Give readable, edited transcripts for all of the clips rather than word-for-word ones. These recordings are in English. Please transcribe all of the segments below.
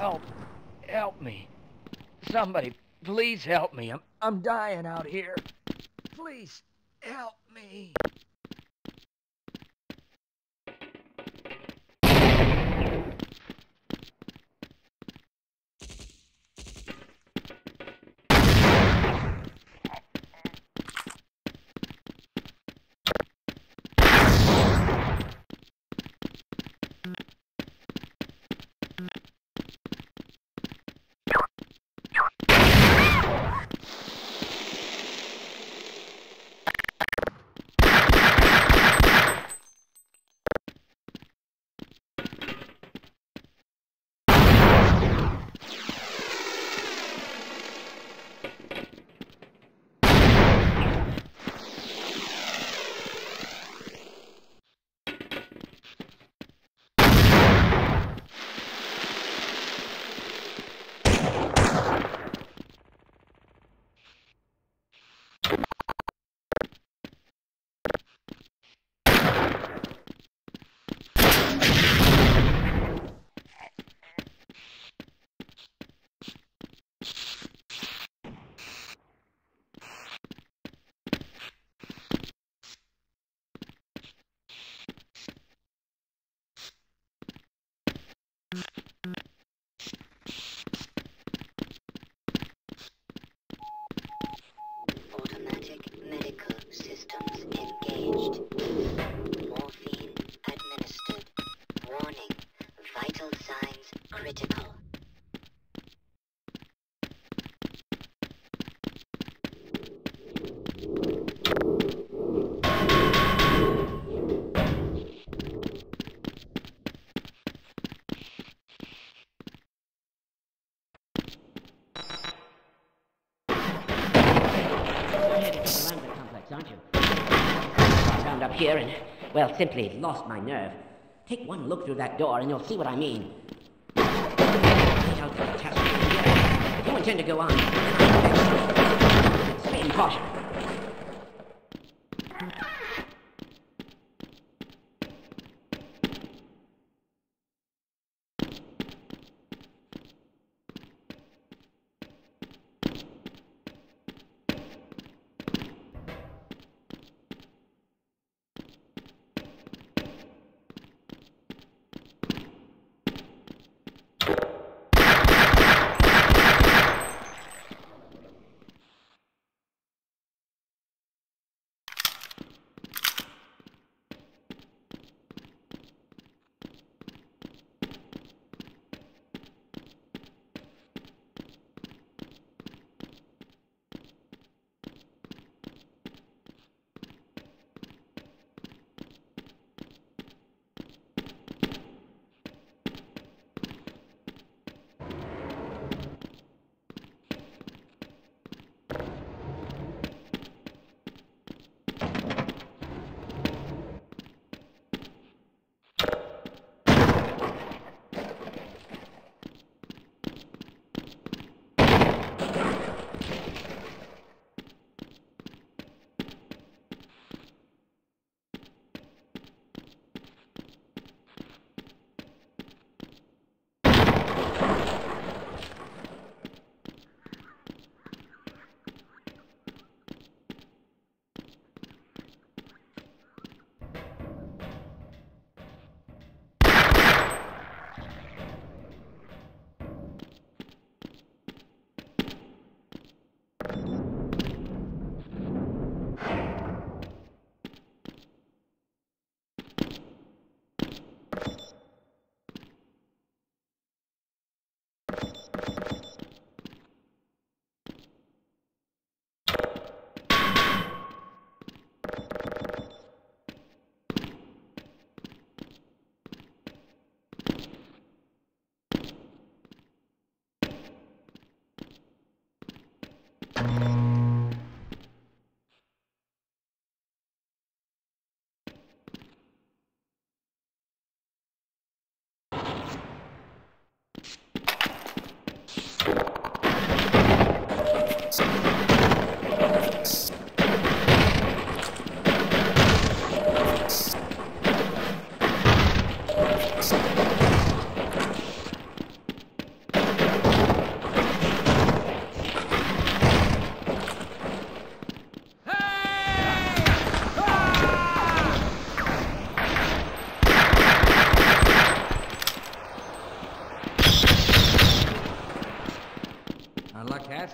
Help. Help me. Somebody, please help me. I'm dying out here. Please help me. Up here and, well, simply lost my nerve. Take one look through that door and you'll see what I mean. If you intend to go on, stay in caution. I like that.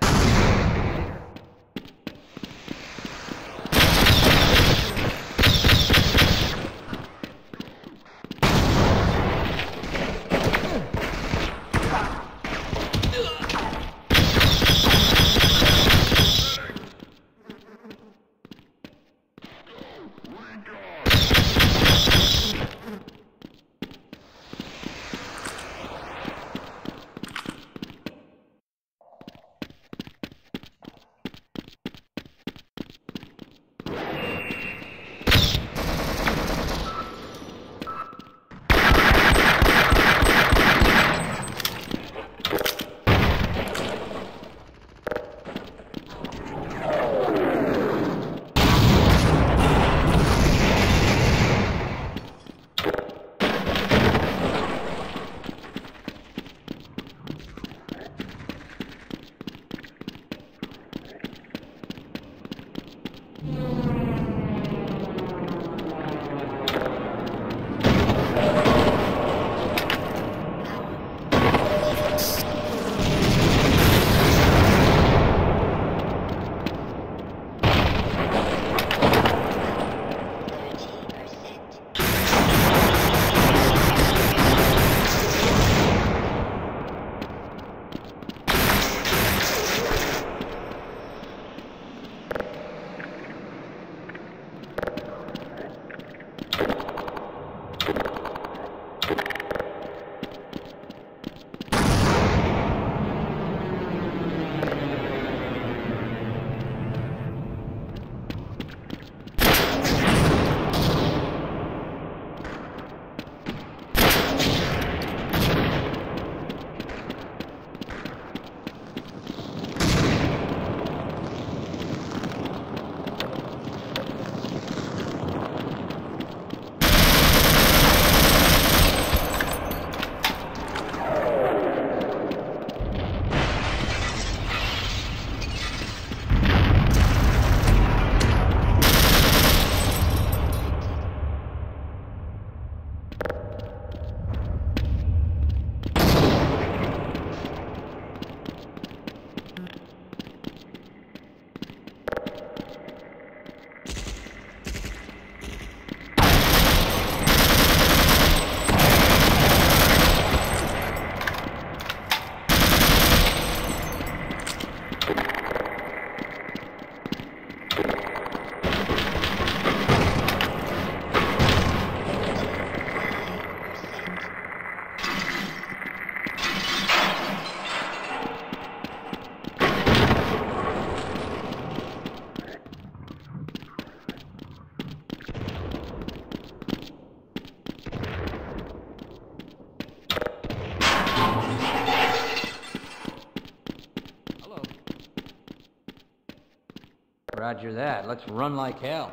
Roger that. Let's run like hell.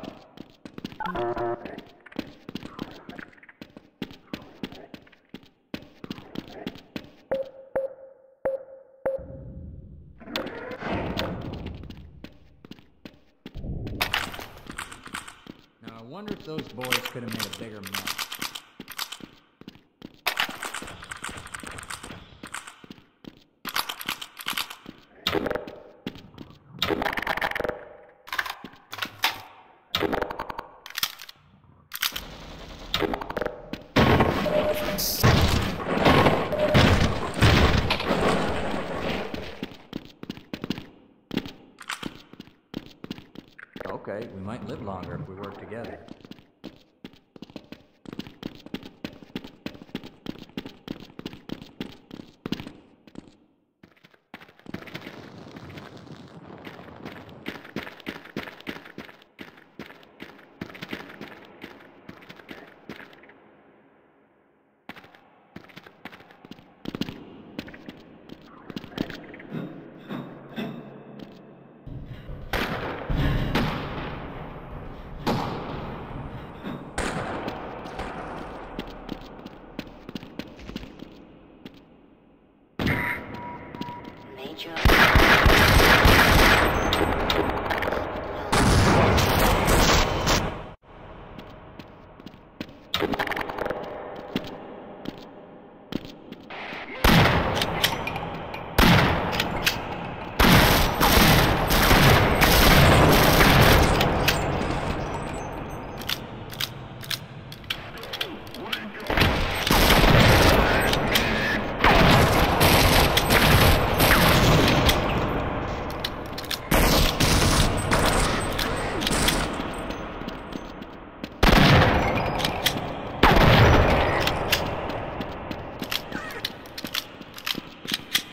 Now, I wonder if those boys could have made a bigger mess. Okay, we might live longer if we work together.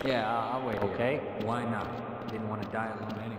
Yeah, I'll wait. Okay. Here. Why not? Didn't want to die alone anyway.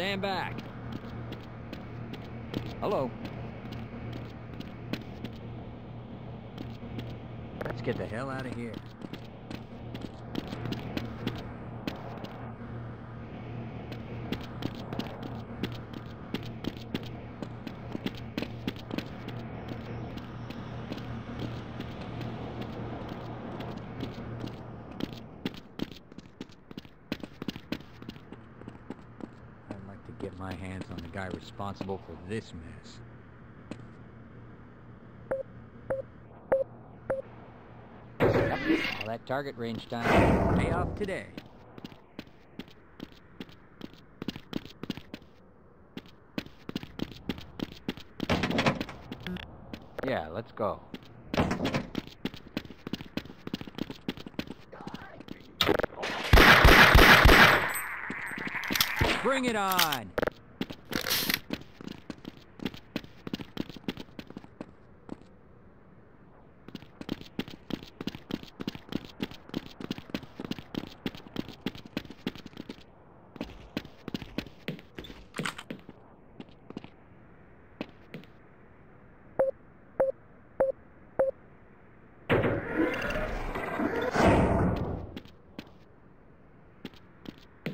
Stand back. Hello. Let's get the hell out of here. Get my hands on the guy responsible for this mess. All that target range time pay off today. Yeah, let's go. Bring it on!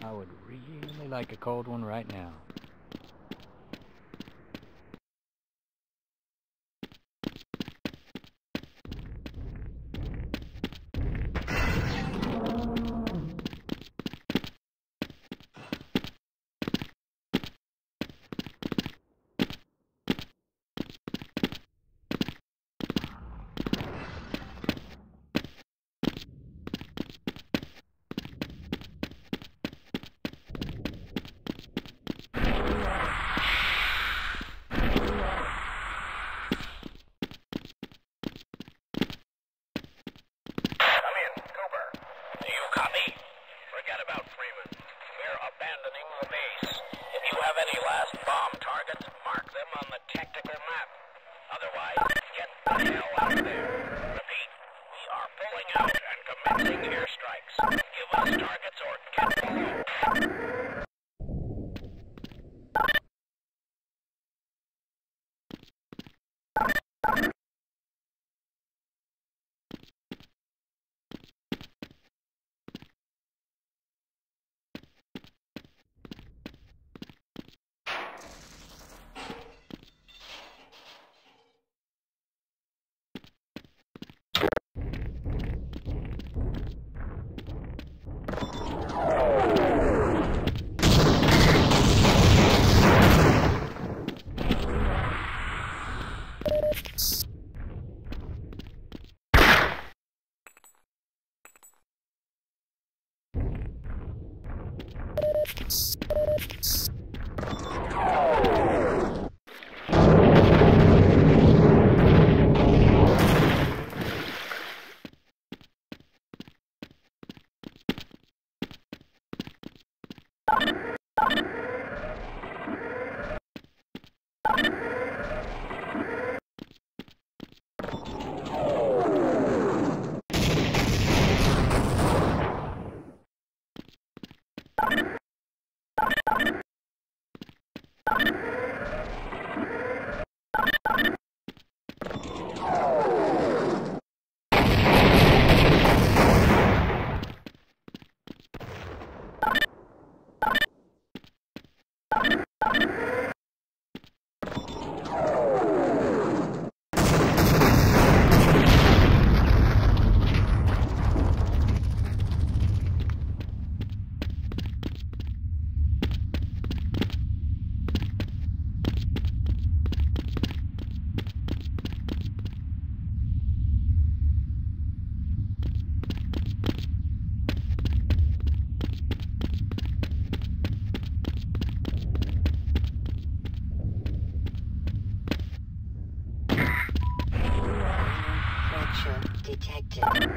I would really like a cold one right now. Detected.